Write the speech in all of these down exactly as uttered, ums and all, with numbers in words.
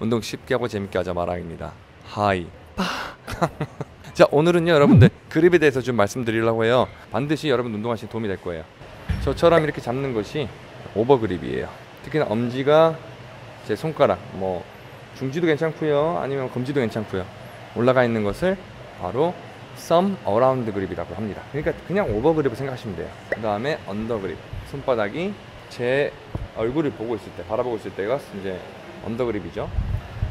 운동 쉽게 하고 재밌게 하자 마랑입니다. 하이. 자, 오늘은요 여러분들 그립에 대해서 좀 말씀드리려고 해요. 반드시 여러분 운동하시는 도움이 될 거예요. 저처럼 이렇게 잡는 것이 오버그립이에요. 특히나 엄지가 제 손가락 뭐 중지도 괜찮고요, 아니면 검지도 괜찮고요, 올라가 있는 것을 바로 썸 어라운드 그립이라고 합니다. 그러니까 그냥 오버그립을 생각하시면 돼요. 그 다음에 언더그립, 손바닥이 제 얼굴을 보고 있을 때, 바라보고 있을 때가 이제 언더그립이죠.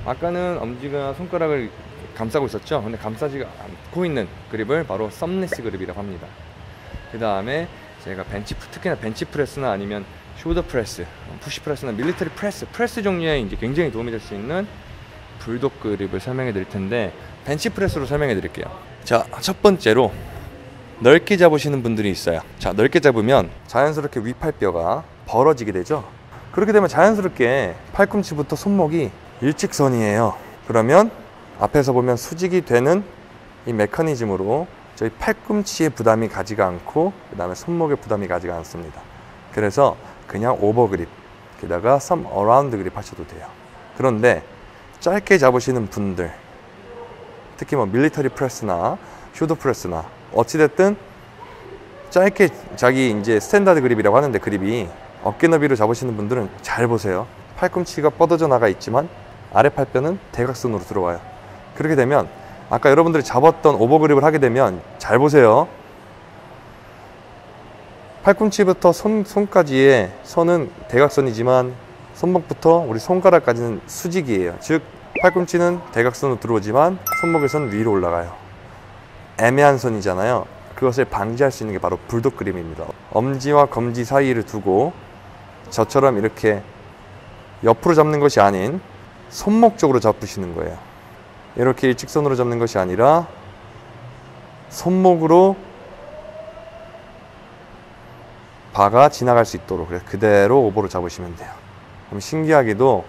아까는 엄지가 손가락을 감싸고 있었죠. 근데 감싸지 않고 있는 그립을 바로 썸리스 그립이라고 합니다. 그 다음에 제가 벤치, 특히나 벤치프레스나 아니면 숄더프레스, 푸시프레스나 밀리터리 프레스, 프레스 종류에 이제 굉장히 도움이 될 수 있는 불독 그립을 설명해 드릴 텐데, 벤치프레스로 설명해 드릴게요. 자, 첫 번째로 넓게 잡으시는 분들이 있어요. 자, 넓게 잡으면 자연스럽게 위팔뼈가 벌어지게 되죠. 그렇게 되면 자연스럽게 팔꿈치부터 손목이 일직선이에요. 그러면 앞에서 보면 수직이 되는 이 메커니즘으로 저희 팔꿈치에 부담이 가지가 않고 그 다음에 손목에 부담이 가지가 않습니다. 그래서 그냥 오버그립, 게다가 썸 어라운드 그립 하셔도 돼요. 그런데 짧게 잡으시는 분들, 특히 뭐 밀리터리 프레스나 숄더 프레스나 어찌됐든 짧게 자기 이제 스탠다드 그립이라고 하는데, 그립이 어깨 너비로 잡으시는 분들은 잘 보세요. 팔꿈치가 뻗어져 나가 있지만 아래 팔뼈는 대각선으로 들어와요. 그렇게 되면 아까 여러분들이 잡았던 오버그립을 하게 되면 잘 보세요. 팔꿈치부터 손, 손까지의 선은 대각선이지만 손목부터 우리 손가락까지는 수직이에요. 즉 팔꿈치는 대각선으로 들어오지만 손목에선 위로 올라가요. 애매한 선이잖아요. 그것을 방지할 수 있는 게 바로 불독 그립입니다. 엄지와 검지 사이를 두고 저처럼 이렇게 옆으로 잡는 것이 아닌 손목 쪽으로 잡으시는 거예요. 이렇게 일직선으로 잡는 것이 아니라 손목으로 바가 지나갈 수 있도록, 그래서 그대로 오버로 잡으시면 돼요. 그럼 신기하게도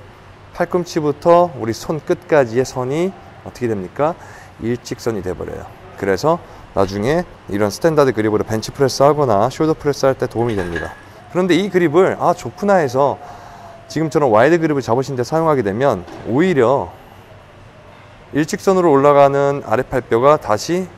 팔꿈치부터 우리 손 끝까지의 선이 어떻게 됩니까? 일직선이 돼버려요. 그래서 나중에 이런 스탠다드 그립으로 벤치프레스 하거나 숄더프레스 할 때 도움이 됩니다. 그런데 이 그립을 아 좋구나 해서 지금처럼 와이드 그립을 잡으신 데 사용하게 되면 오히려 일직선으로 올라가는 아랫팔뼈가 다시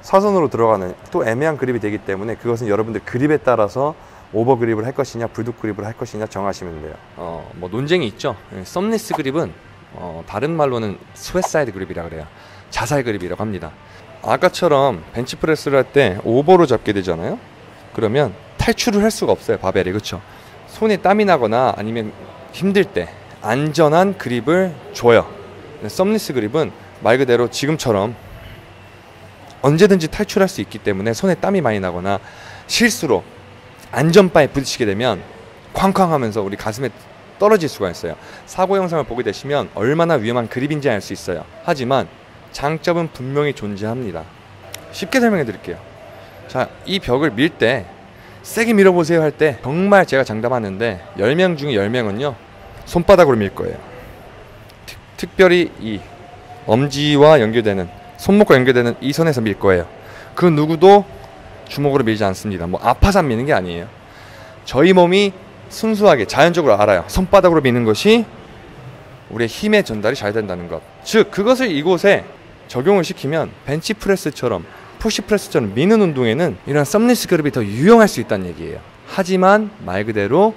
사선으로 들어가는 또 애매한 그립이 되기 때문에, 그것은 여러분들 그립에 따라서 오버 그립을 할 것이냐 불독 그립을 할 것이냐 정하시면 돼요. 어, 뭐 논쟁이 있죠. 썸리스 그립은 어, 다른 말로는 스웨트사이드 그립이라고 그래요. 자살 그립이라고 합니다. 아까처럼 벤치프레스를 할 때 오버로 잡게 되잖아요. 그러면 탈출을 할 수가 없어요, 바벨이. 그렇죠? 손에 땀이 나거나 아니면 힘들 때 안전한 그립을 줘요. 썸리스 그립은 말 그대로 지금처럼 언제든지 탈출할 수 있기 때문에 손에 땀이 많이 나거나 실수로 안전바에 부딪히게 되면 쾅쾅 하면서 우리 가슴에 떨어질 수가 있어요. 사고 영상을 보게 되시면 얼마나 위험한 그립인지 알 수 있어요. 하지만 장점은 분명히 존재합니다. 쉽게 설명해 드릴게요. 자, 이 벽을 밀 때 세게 밀어보세요 할 때 정말 제가 장담하는데 열 명 중에 열 명은요 손바닥으로 밀 거예요. 특, 특별히 이 엄지와 연결되는, 손목과 연결되는 이 선에서 밀 거예요. 그 누구도 주먹으로 밀지 않습니다. 뭐 아파서 안 미는 게 아니에요. 저희 몸이 순수하게 자연적으로 알아요. 손바닥으로 미는 것이 우리의 힘의 전달이 잘 된다는 것. 즉 그것을 이곳에 적용을 시키면 벤치프레스처럼 푸시프레스처럼 미는 운동에는 이런 썸리스 그립이 더 유용할 수 있다는 얘기예요. 하지만 말 그대로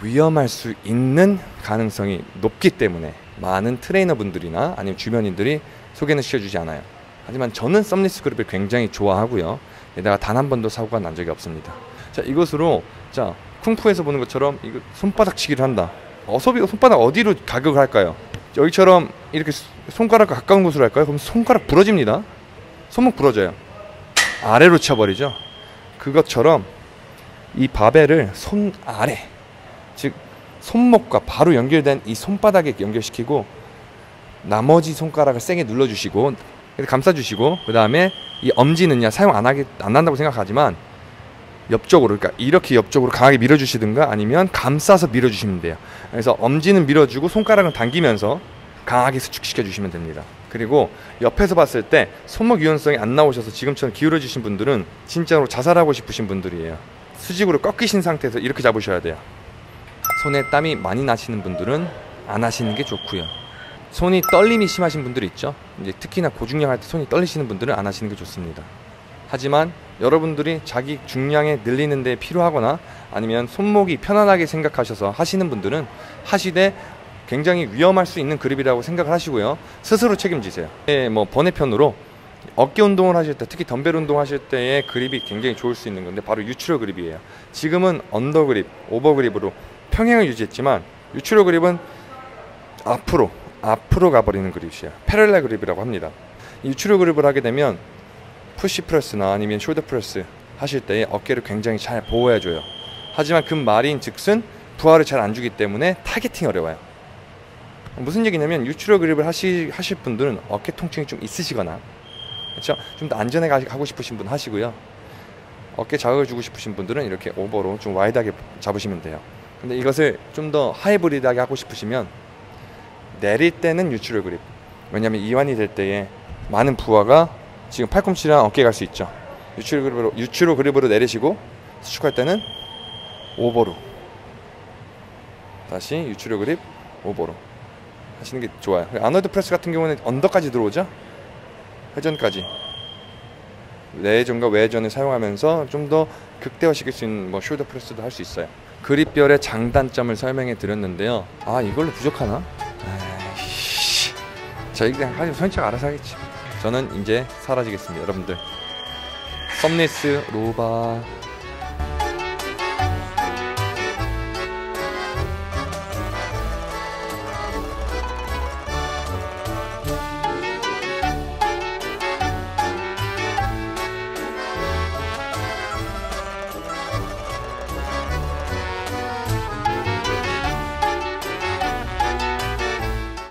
위험할 수 있는 가능성이 높기 때문에 많은 트레이너분들이나 아니면 주변인들이 소개는 시켜주지 않아요. 하지만 저는 썸리스 그립을 굉장히 좋아하고요, 내가 단 한 번도 사고가 난 적이 없습니다. 자, 이것으로, 자, 쿵푸에서 보는 것처럼 이거 손바닥 치기를 한다. 어서비 손바닥 어디로 가격을 할까요? 여기처럼 이렇게 손가락과 가까운 곳으로 할까요? 그럼 손가락 부러집니다. 손목 부러져요. 아래로 쳐버리죠. 그것처럼 이 바벨을 손 아래, 즉 손목과 바로 연결된 이 손바닥에 연결시키고 나머지 손가락을 세게 눌러주시고 이렇게 감싸주시고, 그 다음에 이 엄지는요 사용 안 하게 안 한다고 생각하지만 옆쪽으로, 그러니까 이렇게 옆쪽으로 강하게 밀어주시든가 아니면 감싸서 밀어주시면 돼요. 그래서 엄지는 밀어주고 손가락은 당기면서 강하게 수축시켜 주시면 됩니다. 그리고 옆에서 봤을 때 손목 유연성이 안 나오셔서 지금처럼 기울어지신 분들은 진짜로 자살하고 싶으신 분들이에요. 수직으로 꺾이신 상태에서 이렇게 잡으셔야 돼요. 손에 땀이 많이 나시는 분들은 안 하시는 게 좋고요. 손이 떨림이 심하신 분들 있죠. 이제 특히나 고중량 할 때 손이 떨리시는 분들은 안 하시는 게 좋습니다. 하지만 여러분들이 자기 중량에 늘리는 데 필요하거나 아니면 손목이 편안하게 생각하셔서 하시는 분들은 하시되 굉장히 위험할 수 있는 그립이라고 생각을 하시고요. 스스로 책임지세요. 뭐 번외편으로 어깨 운동을 하실 때, 특히 덤벨 운동 하실 때의 그립이 굉장히 좋을 수 있는 건데 바로 유추럴 그립이에요. 지금은 언더 그립, 오버 그립으로 평행을 유지했지만 유추럴 그립은 앞으로 앞으로 가버리는 그립이에요. 패럴렐 그립이라고 합니다. 유추럴 그립을 하게 되면 푸시 프레스나 아니면 숄더 프레스 하실 때 어깨를 굉장히 잘 보호해줘요. 하지만 그 말인 즉슨 부하를 잘 안 주기 때문에 타겟팅이 어려워요. 무슨 얘기냐면 유추럴 그립을 하시, 하실 분들은 어깨 통증이 좀 있으시거나, 그렇죠? 좀 더 안전하게 가, 하고 싶으신 분 하시고요. 어깨 자극을 주고 싶으신 분들은 이렇게 오버로 좀 와이드하게 잡으시면 돼요. 근데 이것을 좀 더 하이브리드하게 하고 싶으시면 내릴 때는 유추럴 그립. 왜냐하면 이완이 될 때에 많은 부하가 지금 팔꿈치랑 어깨에 갈 수 있죠. 유추럴 그립으로, 유추럴 그립으로 내리시고 수축할 때는 오버로. 다시 유추럴 그립, 오버로 하시는 게 좋아요. 아너드 프레스 같은 경우는 언더까지 들어오죠. 회전까지 내회전과 외회전을 사용하면서 좀 더 극대화시킬 수 있는 뭐 숄더 프레스도 할 수 있어요. 그립별의 장단점을 설명해 드렸는데요. 아, 이걸로 부족하나? 에이... 자, 그냥 선착 알아서 하겠지. 저는 이제 사라지겠습니다. 여러분들, 썸리스 로바.